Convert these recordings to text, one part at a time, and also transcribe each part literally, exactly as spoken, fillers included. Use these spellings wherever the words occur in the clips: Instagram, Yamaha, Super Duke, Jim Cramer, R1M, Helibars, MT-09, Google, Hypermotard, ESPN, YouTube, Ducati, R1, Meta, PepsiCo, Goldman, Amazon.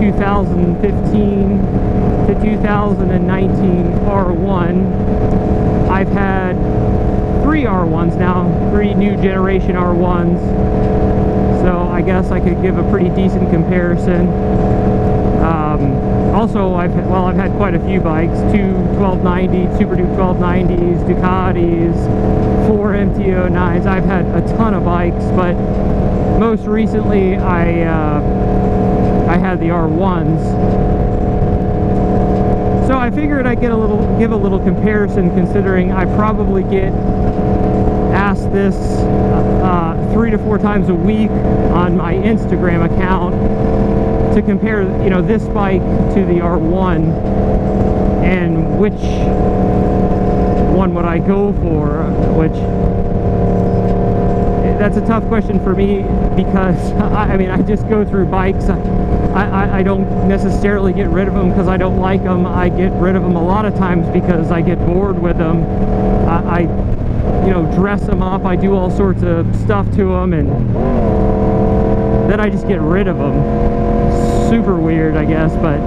two thousand fifteen to two thousand nineteen R one. I've had three R ones now, three new generation R ones, so I guess I could give a pretty decent comparison. Um, also, I've well, I've had quite a few bikes, two twelve ninety, Super Duke twelve nineties, Ducatis, four M T oh nines. I've had a ton of bikes, but most recently I uh, I had the R ones, so I figured I'd get a little give a little comparison, considering I probably get asked this uh, three to four times a week on my Instagram account to compare, you know, this bike to the R one and which one would I go for, which. That's a tough question for me because, I mean, I just go through bikes. I, I, I don't necessarily get rid of them because I don't like them. I get rid of them a lot of times because I get bored with them. I, I you know, dress them up. I do all sorts of stuff to them, and then I just get rid of them. Super weird, I guess, but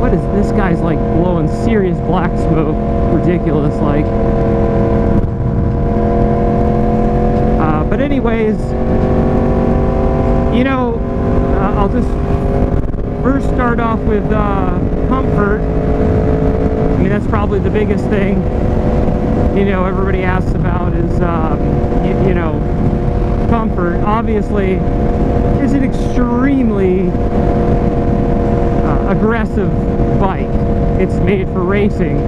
what is this guy's, like, blowing serious black smoke? Ridiculous, like. But anyways, you know, uh, I'll just first start off with uh, comfort. I mean, that's probably the biggest thing, you know, everybody asks about is, um, you, you know, comfort. Obviously, it's an extremely uh, aggressive bike. It's made for racing.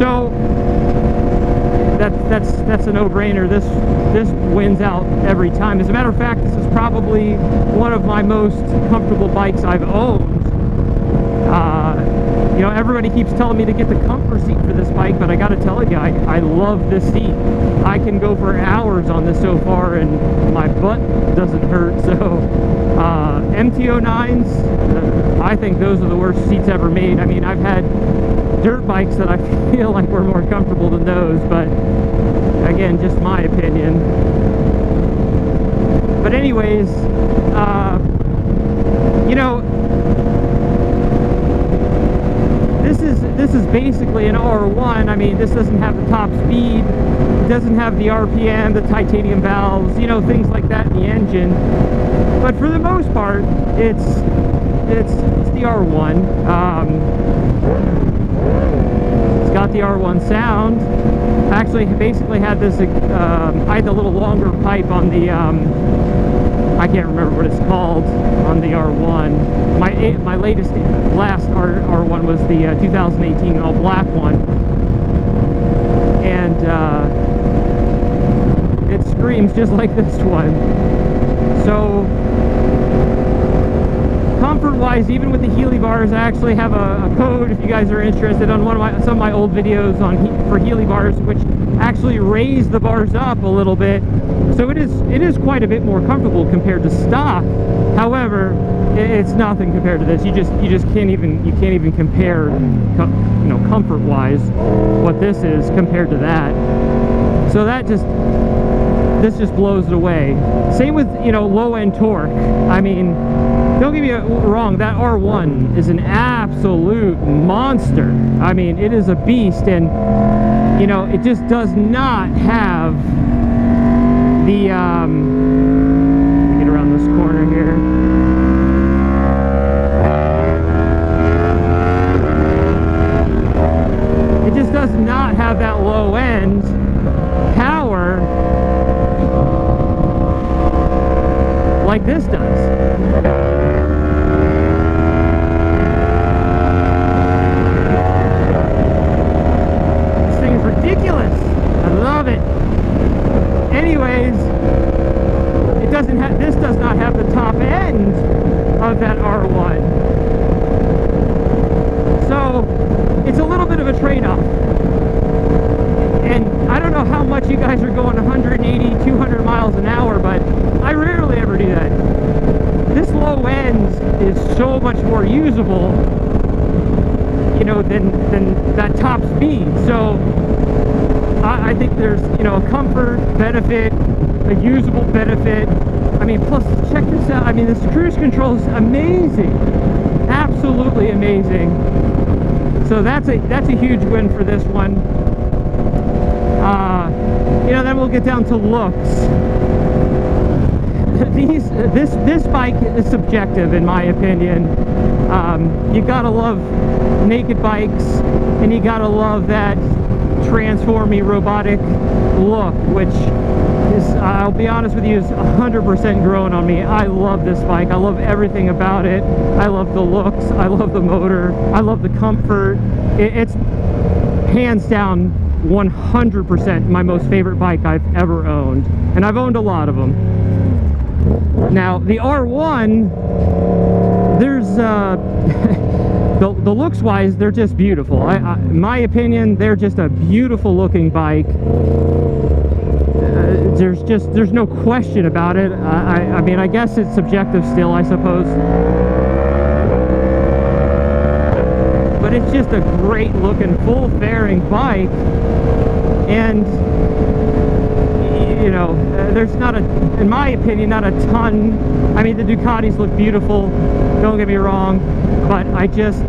So, That, that's that's a no-brainer. This this wins out every time. As a matter of fact, this is probably one of my most comfortable bikes I've owned. Uh, you know, everybody keeps telling me to get the comfort seat for this bike, but I got to tell you, I, I love this seat. I can go for hours on this so far, and my butt doesn't hurt. So uh, M T oh nines, uh, I think those are the worst seats ever made. I mean, I've had dirt bikes that I feel like were more comfortable than those, but again, just my opinion. But anyways, uh, you know, this is this is basically an R one. I mean, this doesn't have the top speed, it doesn't have the R P M, the titanium valves, you know, things like that in the engine. But for the most part, it's it's, it's the R one. Um, It's got the R one sound. I actually basically had this, um, I had the little longer pipe on the, um, I can't remember what it's called, on the R one. My my latest, last R one was the uh, two thousand eighteen all black one. And uh, it screams just like this one. So, comfort-wise, even with the helibars, I actually have a, a code if you guys are interested on one of my some of my old videos on he, for helibars, which actually raise the bars up a little bit. So it is it is quite a bit more comfortable compared to stock. However, it, it's nothing compared to this. You just you just can't even you can't even compare, com, you know, comfort-wise, what this is compared to that. So that just this just blows it away. Same with, you know, low-end torque. I mean, don't get me wrong, that R one is an absolute monster. I mean, it is a beast, and, you know, it just does not have the, um, let me get around this corner here. It just does not have that low-end power like this does. Usable, you know, than than that top speed. So I, I think there's, you know, a comfort benefit, a usable benefit. I mean, plus check this out. I mean, this cruise control is amazing. absolutely amazing. So that's a that's a huge win for this one. Uh, you know, then we'll get down to looks. These this this bike is subjective, in my opinion. Um, you gotta love naked bikes, and you gotta love that transformy robotic look, which is, I'll be honest with you, is one hundred percent growing on me. I love this bike. I love everything about it. I love the looks. I love the motor. I love the comfort. It, it's hands down one hundred percent my most favorite bike I've ever owned, and I've owned a lot of them. Now the R one, there's uh, the, the looks wise, they're just beautiful. I, I, in my opinion, they're just a beautiful looking bike. Uh, there's just there's no question about it. I, I, I mean, I guess it's subjective still, I suppose. But it's just a great looking, full fairing bike, and you know, uh, there's not a, in my opinion, not a ton. I mean, the Ducatis look beautiful, don't get me wrong, but I just, I,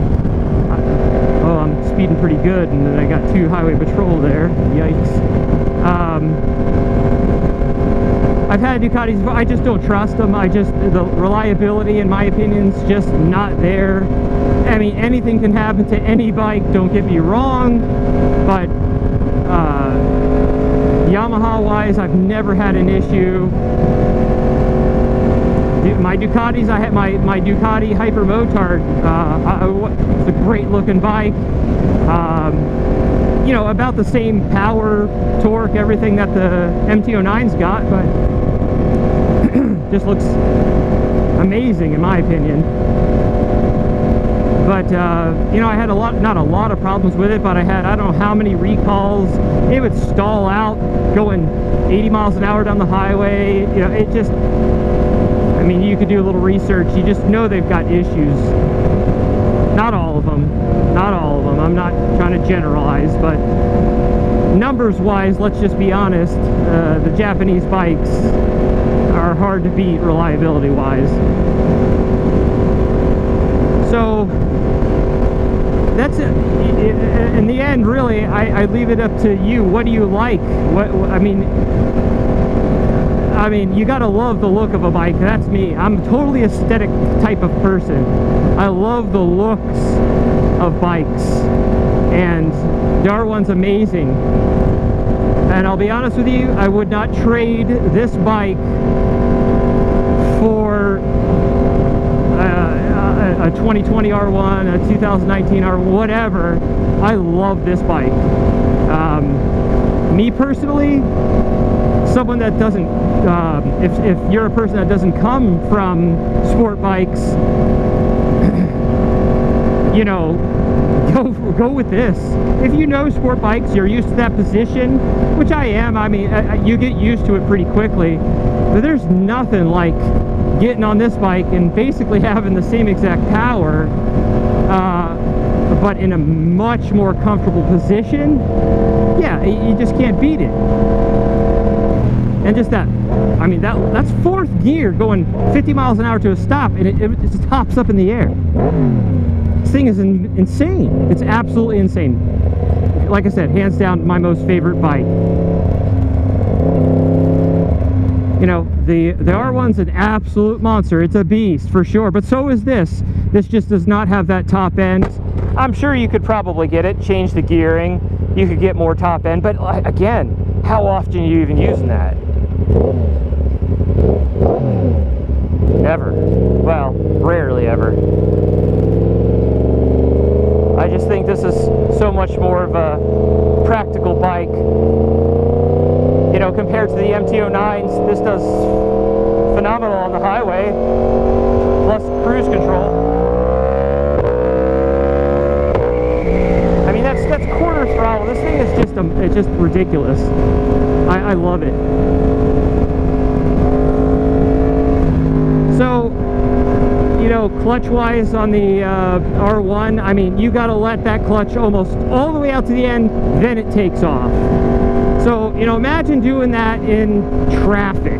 oh, I'm speeding pretty good, and then I got two highway patrol there, yikes. Um, I've had Ducatis, but I just don't trust them. I just, the reliability, in my opinion, is just not there. I mean, anything can happen to any bike, don't get me wrong, but, uh, Yamaha wise, I've never had an issue. My Ducatis, I had my, my Ducati Hypermotard, uh, it's a great looking bike. Um, you know, about the same power, torque, everything that the M T oh nine's got, but just looks amazing in my opinion. But, uh, you know, I had a lot, not a lot of problems with it, but I had, I don't know how many recalls. It would stall out going eighty miles an hour down the highway. You know, it just, I mean, you could do a little research. You just know they've got issues. Not all of them, not all of them. I'm not trying to generalize, but numbers-wise, let's just be honest, uh, the Japanese bikes are hard to beat reliability-wise. So that's it. In the end, really, I, I leave it up to you. What do you like? What I mean, I mean, you gotta love the look of a bike. That's me. I'm totally aesthetic type of person. I love the looks of bikes, and the R one's amazing. And I'll be honest with you, I would not trade this bike for a twenty twenty R one, a two thousand nineteen R one, whatever. I love this bike. Um, me personally, someone that doesn't, uh, if, if you're a person that doesn't come from sport bikes, you know, go, go with this. If you know sport bikes, you're used to that position, which I am. I mean, I, you get used to it pretty quickly, but there's nothing like getting on this bike and basically having the same exact power, uh, but in a much more comfortable position. Yeah, you just can't beat it. And just that, I mean, that that's fourth gear going fifty miles an hour to a stop, and it, it just hops up in the air. This thing is in, insane. It's absolutely insane. Like I said, hands down, my most favorite bike. You know, the, the R one's an absolute monster. It's a beast for sure, but so is this. This just does not have that top end. I'm sure you could probably get it, change the gearing. You could get more top end, but again, how often are you even using that? Never. Well, rarely ever. I just think this is so much more of a practical bike. You know, compared to the M T oh nines, this does phenomenal on the highway, plus cruise control. I mean, that's that's quarter throttle. This thing is just um, it's just ridiculous. I, I love it. So, you know, clutch-wise on the uh, R one, I mean, you got to let that clutch almost all the way out to the end, then it takes off. So, you know, imagine doing that in traffic.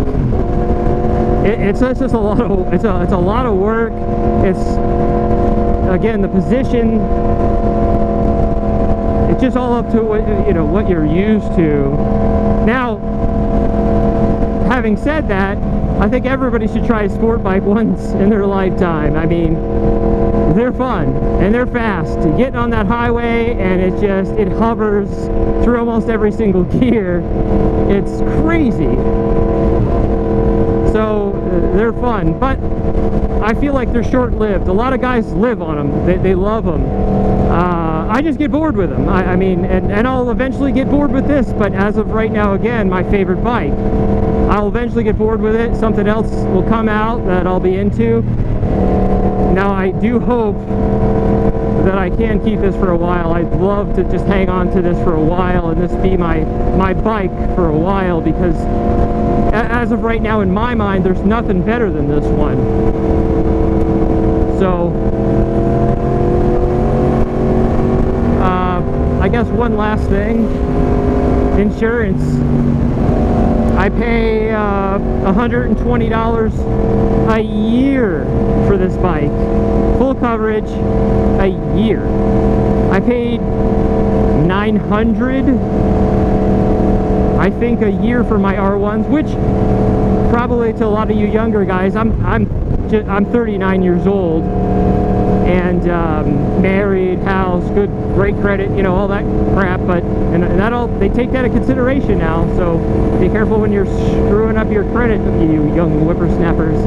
It, it's, it's just a lot of, it's a, it's a lot of work. It's, again, the position, it's just all up to what, you know, what you're used to. Now, having said that, I think everybody should try a sport bike once in their lifetime. I mean, they're fun and they're fast. Getting on that highway and it just, it hovers through almost every single gear. It's crazy. So they're fun, but I feel like they're short-lived. A lot of guys live on them. They, they love them. Uh, I just get bored with them. I, I mean, and, and I'll eventually get bored with this, but as of right now, again, my favorite bike. I'll eventually get bored with it. Something else will come out that I'll be into. Now, I do hope that I can keep this for a while. I'd love to just hang on to this for a while and this be my, my bike for a while, because as of right now, in my mind, there's nothing better than this one. So, uh, I guess one last thing, insurance. I pay uh, one hundred twenty dollars a year for this bike, full coverage, a year. I paid nine hundred dollars. I think a year for my R ones, which probably to a lot of you younger guys, I'm I'm I'm thirty-nine years old and um, married, house, good, great credit, you know, all that crap. But and, and that all, they take that into consideration now. So be careful when you're screwing up your credit, you young whippersnappers.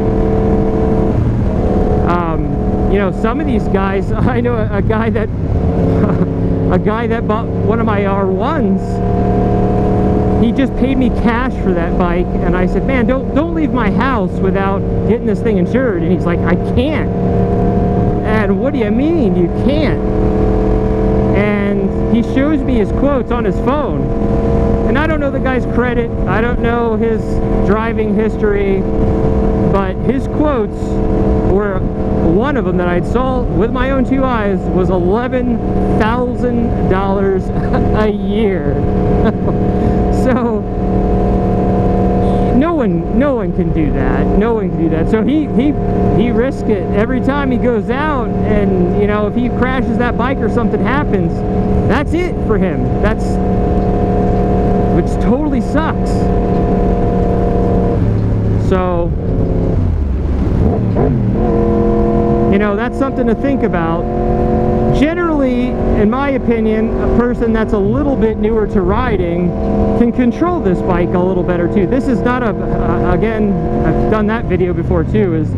Um, you know, some of these guys, I know a, a guy that a guy that bought one of my R ones. He just paid me cash for that bike, and I said, man, don't don't leave my house without getting this thing insured. And he's like, I can't. And what do you mean you can't? And he shows me his quotes on his phone, and I don't know the guy's credit, I don't know his driving history, but his quotes were, one of them that I saw with my own two eyes was eleven thousand dollars a year. So no one, no one can do that. No one can do that. So he, he, he risks it every time he goes out, and you know, if he crashes that bike or something happens, that's it for him. That's, which totally sucks. So you know, that's something to think about. Generally, in my opinion, a person that's a little bit newer to riding can control this bike a little better too. This is not a, uh, again, I've done that video before too, is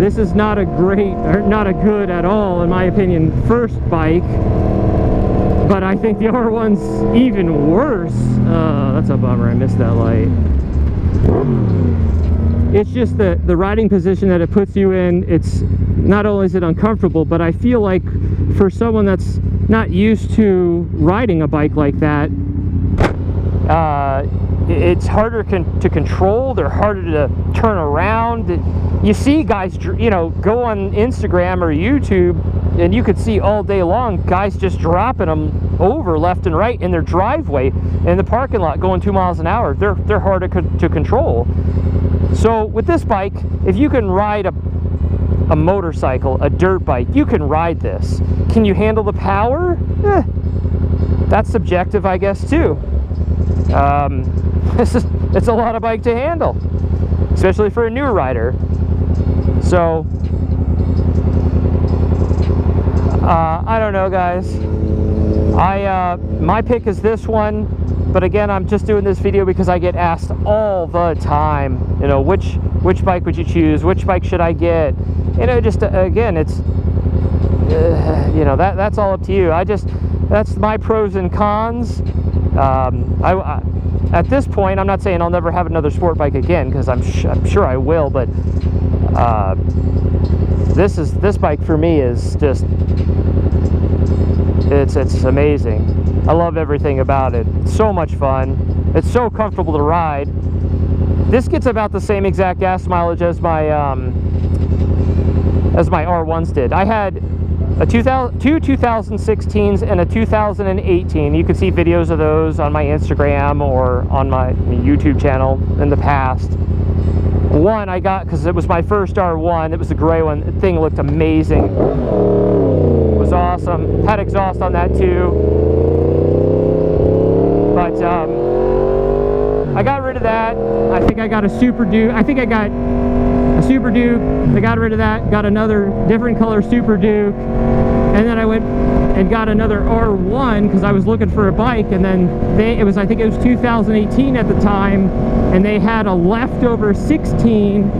this is not a great, or not a good at all, in my opinion, first bike. But I think the R one's even worse. Uh, that's a bummer, I missed that light. It's just the, the riding position that it puts you in, it's, not only is it uncomfortable, but I feel like for someone that's not used to riding a bike like that, uh, it's harder con to control. They're harder to turn around. You see guys, you know, go on Instagram or YouTube, and you could see all day long guys just dropping them over left and right in their driveway, in the parking lot, going two miles an hour. They're they're harder co to control. So with this bike, if you can ride a a motorcycle, a dirt bike, you can ride this. Can you handle the power? Eh, that's subjective, I guess, too. Um, this is, it's a lot of bike to handle, especially for a new rider. So, uh, I don't know, guys. I uh, my pick is this one, but again, I'm just doing this video because I get asked all the time, you know, which which bike would you choose? Which bike should I get? You know, just uh, again, it's uh, you know, that that's all up to you. I just, that's my pros and cons. Um, I, I at this point, I'm not saying I'll never have another sport bike again, because I'm sh I'm sure I will. But uh, this is this bike for me is just it's it's amazing. I love everything about it. It's so much fun. It's so comfortable to ride. This gets about the same exact gas mileage as my. Um, as my R ones did. I had a two thousand, two twenty sixteens and a two thousand eighteen. You can see videos of those on my Instagram or on my YouTube channel in the past. one I got because it was my first R one. It was the gray one. The thing looked amazing. It was awesome. Had exhaust on that too. But um, I got rid of that. I think I got a Super Duke. I think I got a Super Duke. I got rid of that. Got another different color Super Duke. And then I went and got another R one because I was looking for a bike, and then they, it was, I think it was two thousand eighteen at the time, and they had a leftover sixteen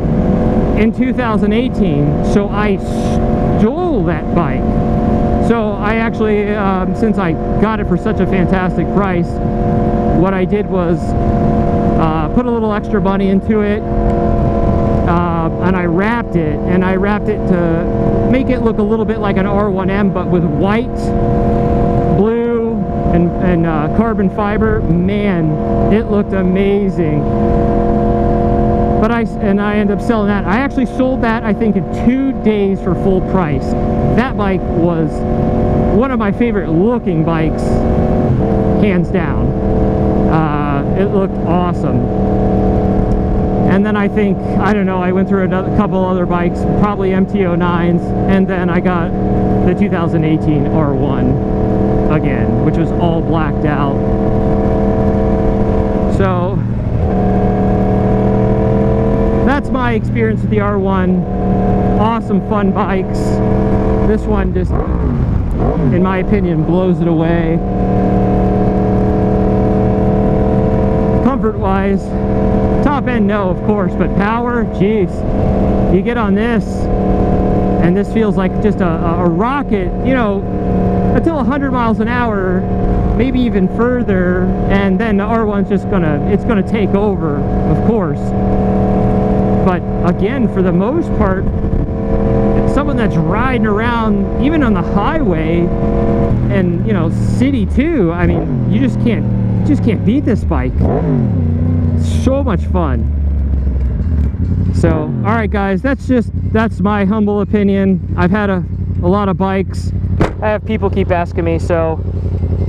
in two thousand eighteen, so I stole that bike. So I actually, um, since I got it for such a fantastic price, what I did was uh, put a little extra money into it, uh, and I wrapped it, and I wrapped it to make it look a little bit like an R one M, but with white, blue, and, and uh, carbon fiber. Man, it looked amazing. But I, and I ended up selling that. I actually sold that, I think, in two days for full price. That bike was one of my favorite looking bikes, hands down. Uh, it looked awesome. And then I think, I don't know, I went through a couple other bikes, probably M T oh nines, and then I got the two thousand eighteen R one again, which was all blacked out. So that's my experience with the R one. Awesome, fun bikes. This one just, in my opinion, blows it away. Comfort-wise, top end, no, of course, but power, jeez. You get on this, and this feels like just a, a rocket, you know, until one hundred miles an hour, maybe even further, and then the R one's just gonna, it's gonna take over, of course. But again, for the most part, someone that's riding around, even on the highway, and, you know, city too, I mean, you just can't, you just can't beat this bike. So much fun. So all right guys, that's just that's my humble opinion. I've had a, a lot of bikes. I have people keep asking me, so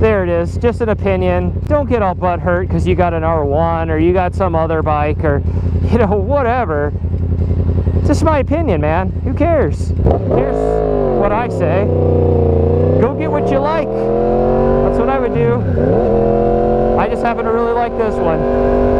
there it is, just an opinion. Don't get all butt hurt because you got an R one or you got some other bike or you know whatever. It's just my opinion, man. Who cares? Here's what I say. Go get what you like. That's what I would do. I just happen to really like this one.